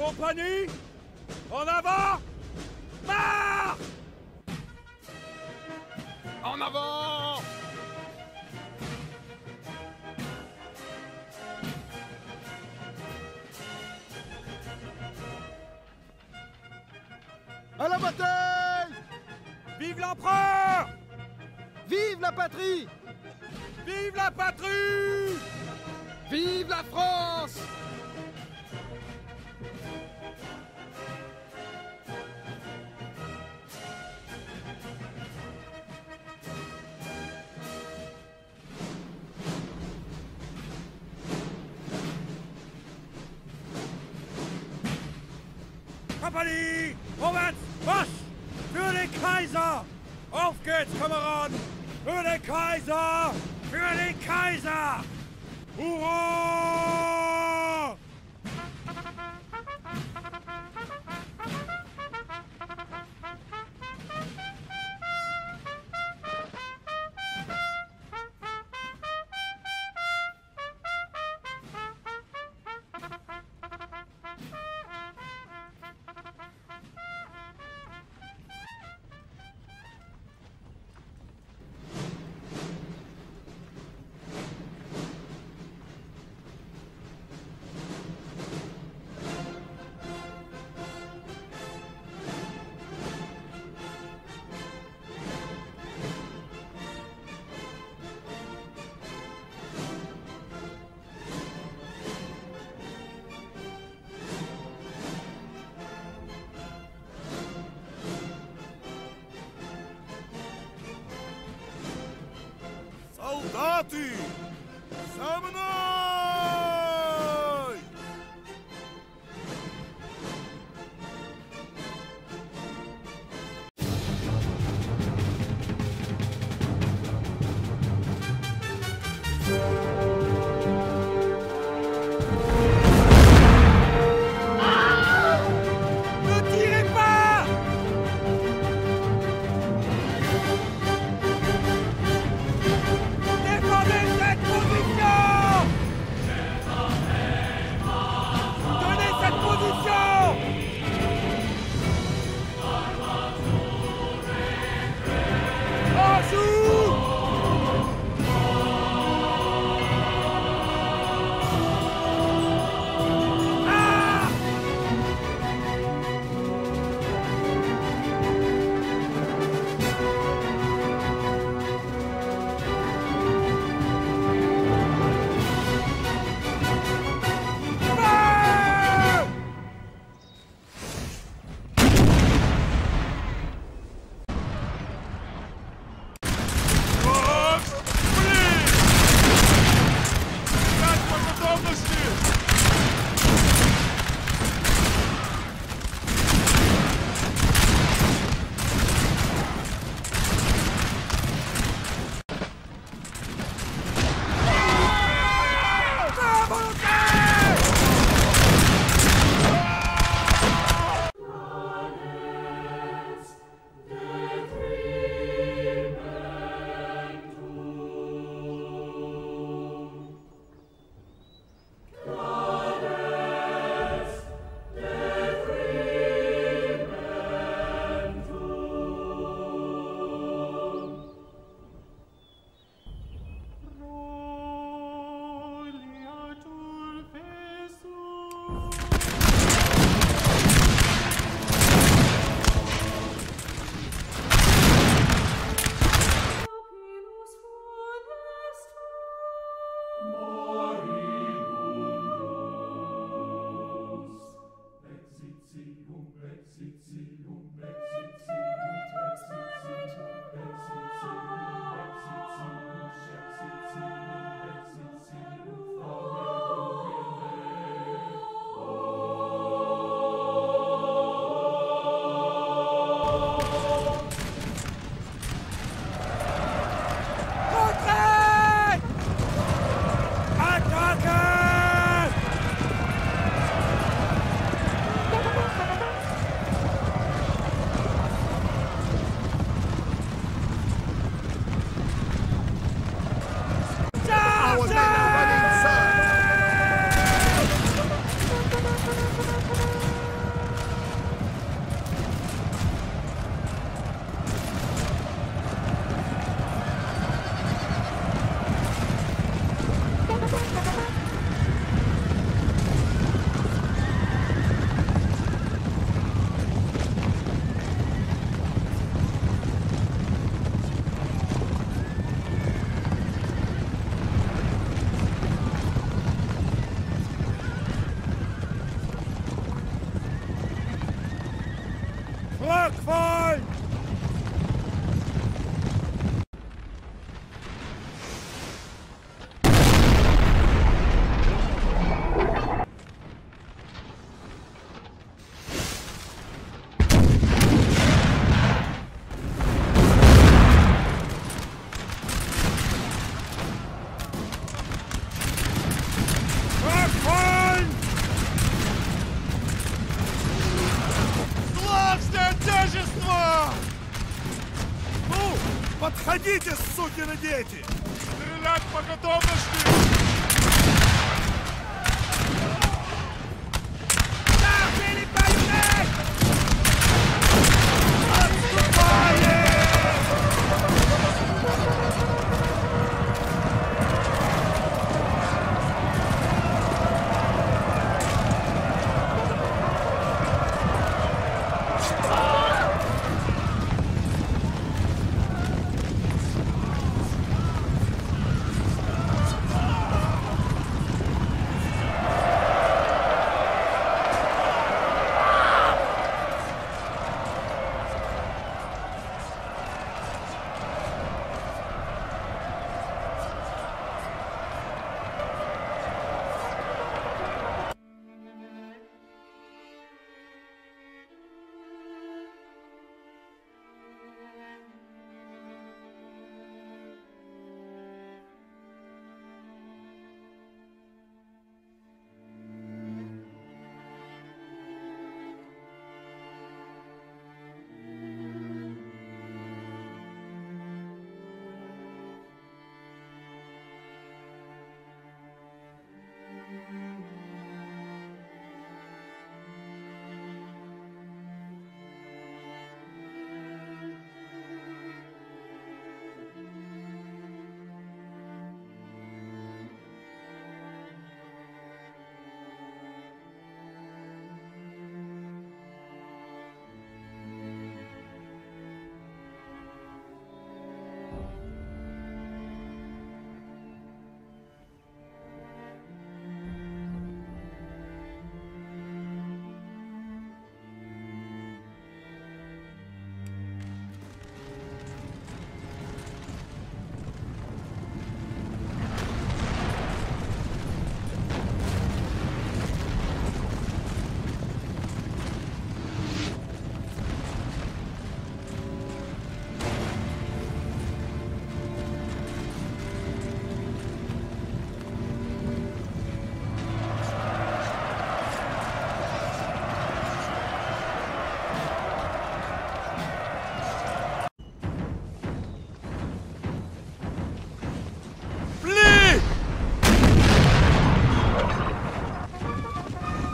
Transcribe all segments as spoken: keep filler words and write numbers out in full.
Compagnie, en avant, marche! En avant! À la bataille! Vive l'empereur! Vive la patrie! Vive la patrie! Vive la France! Compagnie, Moment, was? Für den Kaiser! Auf geht's, Kameraden! Für den Kaiser! Für den Kaiser! Hurra! Солдаты, за мной! Ah! Ne tirez pas! Come on, come on, come on, come on. zurückfallen! Подходите, сукины дети! Стрелять по готовности!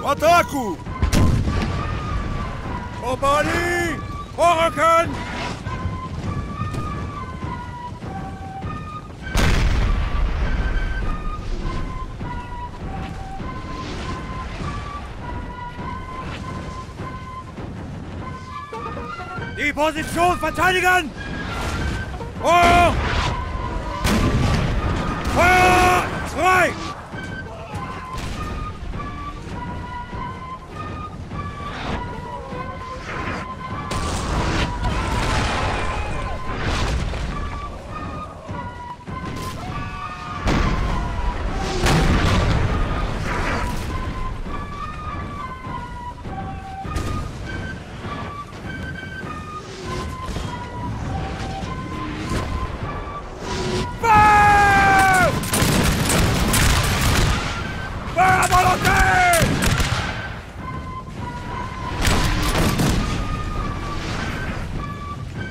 В атаку! Обали! Hurricane! Die Position verteidigen! Feuer! Feuer! Zwei!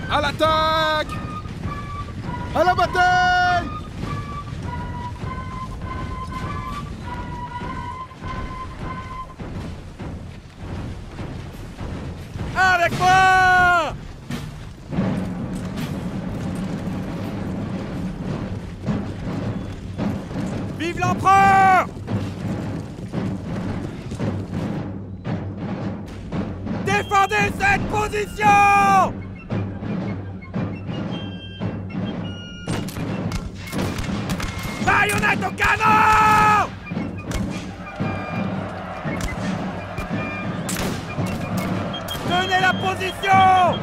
À l'attaque! À la bataille! Avec moi! Vive l'empereur! Défendez cette position! Bayonet au canon! Ne prenez la position!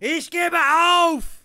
Ich gebe auf!